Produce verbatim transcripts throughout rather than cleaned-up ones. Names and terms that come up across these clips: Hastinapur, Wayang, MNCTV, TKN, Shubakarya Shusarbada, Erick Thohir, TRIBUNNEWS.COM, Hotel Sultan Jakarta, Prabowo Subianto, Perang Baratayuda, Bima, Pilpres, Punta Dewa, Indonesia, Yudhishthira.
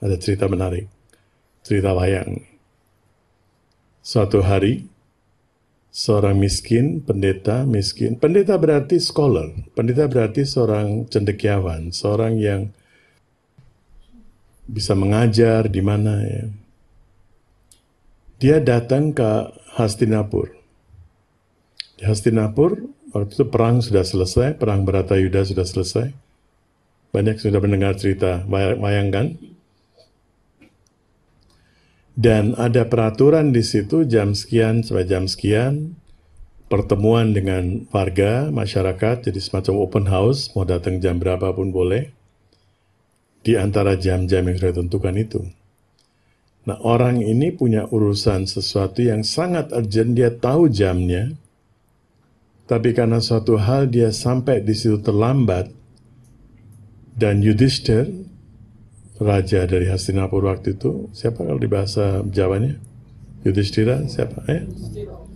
Ada cerita menarik, cerita wayang. Suatu hari, seorang miskin, pendeta miskin, pendeta berarti scholar, pendeta berarti seorang cendekiawan, seorang yang bisa mengajar di mana ya. Dia datang ke Hastinapur. Di Hastinapur, waktu itu perang sudah selesai, perang Baratayuda sudah selesai. Banyak sudah mendengar cerita wayang kan? Dan ada peraturan di situ jam sekian sampai jam sekian, pertemuan dengan warga, masyarakat, jadi semacam open house, mau datang jam berapa pun boleh, di antara jam-jam yang sudah ditentukan itu. Nah, orang ini punya urusan sesuatu yang sangat urgent, dia tahu jamnya, tapi karena suatu hal dia sampai di situ terlambat, dan Yudhishthira, raja dari Hastinapur waktu itu, siapa kalau di bahasa Jawanya? Yudhishthira, siapa? Eh?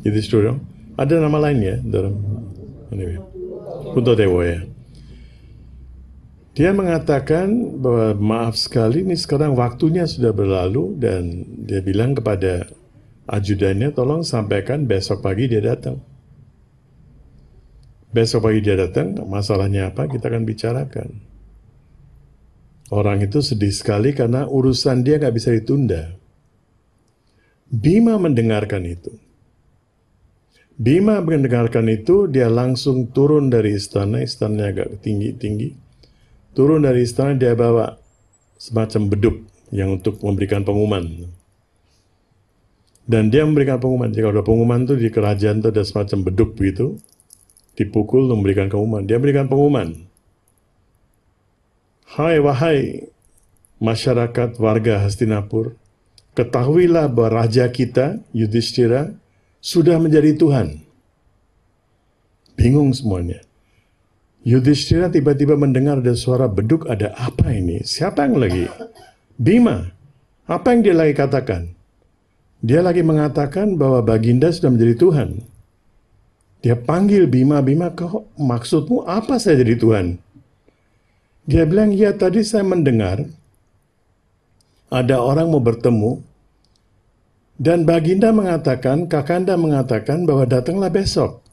Yudhishthira. Ada nama lain ya? Dalam, anyway. Punta Dewa ya. Dia mengatakan bahwa maaf sekali, ini sekarang waktunya sudah berlalu, dan dia bilang kepada ajudannya, tolong sampaikan besok pagi dia datang. Besok pagi dia datang, masalahnya apa? Kita akan bicarakan. Orang itu sedih sekali karena urusan dia nggak bisa ditunda. Bima mendengarkan itu. Bima mendengarkan itu, dia langsung turun dari istana, istananya agak tinggi-tinggi. Turun dari istana, dia bawa semacam beduk yang untuk memberikan pengumuman. Dan dia memberikan pengumuman. Jika ada pengumuman tuh di kerajaan tuh ada semacam beduk gitu, dipukul memberikan pengumuman. Dia memberikan pengumuman. Hai wahai masyarakat warga Hastinapur, ketahuilah bahwa raja kita, Yudhishthira, sudah menjadi Tuhan. Bingung semuanya. Yudhishthira tiba-tiba mendengar ada suara beduk, ada apa ini? Siapa yang lagi? Bima, apa yang dia lagi katakan? Dia lagi mengatakan bahwa Baginda sudah menjadi Tuhan. Dia panggil Bima, Bima, kau maksudmu apa saya jadi Tuhan? Dia bilang, ya tadi saya mendengar ada orang mau bertemu dan Baginda mengatakan, Kakanda mengatakan bahwa datanglah besok.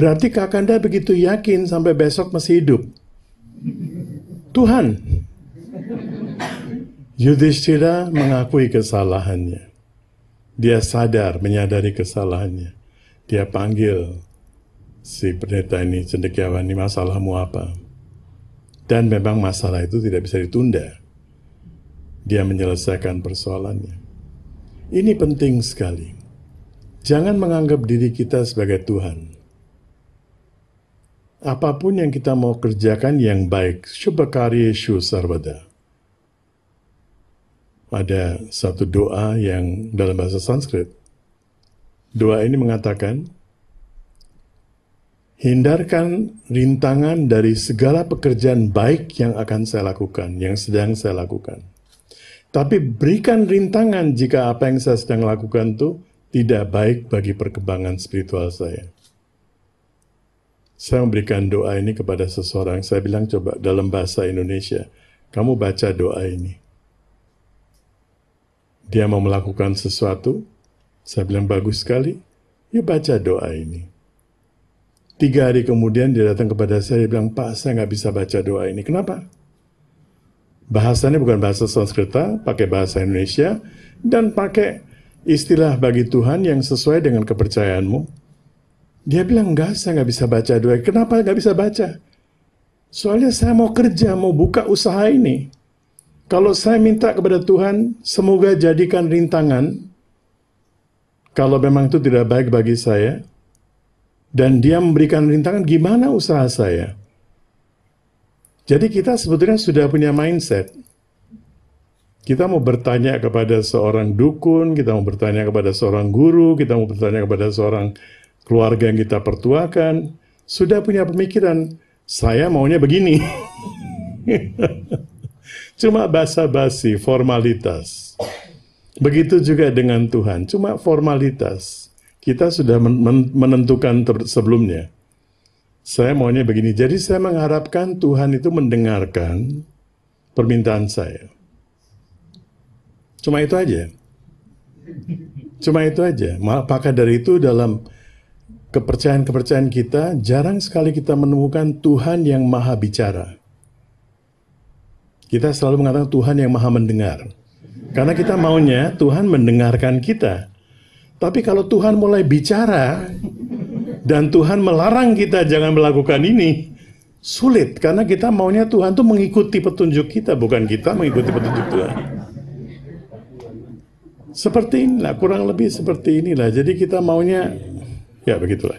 Berarti Kakanda begitu yakin sampai besok masih hidup. Tuhan. Yudhishthira mengakui kesalahannya. Dia sadar, menyadari kesalahannya. Dia panggil si pendeta ini, cendekiawan ini, masalahmu apa? Dan memang masalah itu tidak bisa ditunda. Dia menyelesaikan persoalannya. Ini penting sekali. Jangan menganggap diri kita sebagai Tuhan. Apapun yang kita mau kerjakan yang baik, Shubakarya Shusarbada. Ada satu doa yang dalam bahasa Sanskrit. Doa ini mengatakan, hindarkan rintangan dari segala pekerjaan baik yang akan saya lakukan, yang sedang saya lakukan. Tapi berikan rintangan jika apa yang saya sedang lakukan itu tidak baik bagi perkembangan spiritual saya. Saya memberikan doa ini kepada seseorang. Saya bilang, coba dalam bahasa Indonesia, kamu baca doa ini. Dia mau melakukan sesuatu, saya bilang, bagus sekali, yuk baca doa ini. Tiga hari kemudian dia datang kepada saya, dia bilang, Pak, saya nggak bisa baca doa ini. Kenapa? Bahasanya bukan bahasa Sanskerta, pakai bahasa Indonesia, dan pakai istilah bagi Tuhan yang sesuai dengan kepercayaanmu. Dia bilang, enggak, saya nggak bisa baca doa. Kenapa nggak bisa baca? Soalnya saya mau kerja, mau buka usaha ini. Kalau saya minta kepada Tuhan, semoga jadikan rintangan, kalau memang itu tidak baik bagi saya, dan dia memberikan rintangan, gimana usaha saya? Jadi kita sebetulnya sudah punya mindset. Kita mau bertanya kepada seorang dukun, kita mau bertanya kepada seorang guru, kita mau bertanya kepada seorang keluarga yang kita pertuakan, sudah punya pemikiran, saya maunya begini. Cuma basa-basi, formalitas. Begitu juga dengan Tuhan, cuma formalitas. Kita sudah menentukan sebelumnya. Saya maunya begini. Jadi saya mengharapkan Tuhan itu mendengarkan permintaan saya. Cuma itu aja. Cuma itu aja. Maka dari itu dalam kepercayaan-kepercayaan kita, jarang sekali kita menemukan Tuhan yang maha bicara. Kita selalu mengatakan Tuhan yang maha mendengar. Karena kita maunya Tuhan mendengarkan kita. Tapi kalau Tuhan mulai bicara, dan Tuhan melarang kita jangan melakukan ini, sulit, karena kita maunya Tuhan tuh mengikuti petunjuk kita, bukan kita mengikuti petunjuk Tuhan. Seperti inilah, kurang lebih seperti inilah. Jadi kita maunya, ya begitulah.